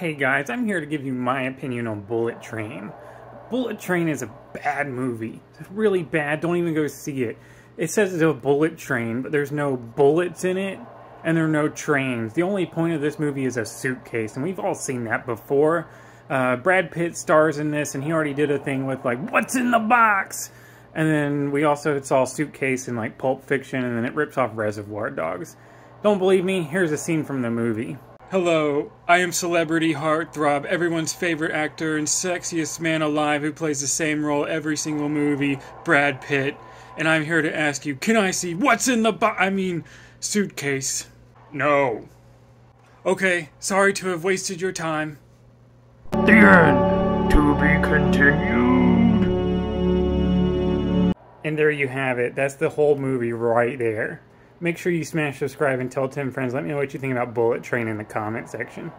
Hey guys, I'm here to give you my opinion on Bullet Train. Bullet Train is a bad movie. It's really bad. Don't even go see it. It says it's a bullet train, but there's no bullets in it, and there are no trains. The only point of this movie is a suitcase, and we've all seen that before. Brad Pitt stars in this, and he already did a thing with, like, what's in the box? And then we also saw Suitcase in, like, Pulp Fiction, and then it rips off Reservoir Dogs. Don't believe me? Here's a scene from the movie. Hello, I am celebrity heartthrob, everyone's favorite actor and sexiest man alive who plays the same role every single movie, Brad Pitt. And I'm here to ask you, can I see what's in the suitcase? No. Okay, sorry to have wasted your time. The end. To be continued. And there you have it. That's the whole movie right there. Make sure you smash subscribe and tell 10 friends. Let me know what you think about Bullet Train in the comment section.